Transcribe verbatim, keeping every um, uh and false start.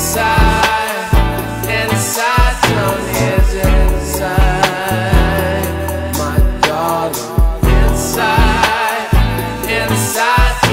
Inside, inside,